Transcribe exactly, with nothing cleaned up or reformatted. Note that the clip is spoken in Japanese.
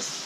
よし。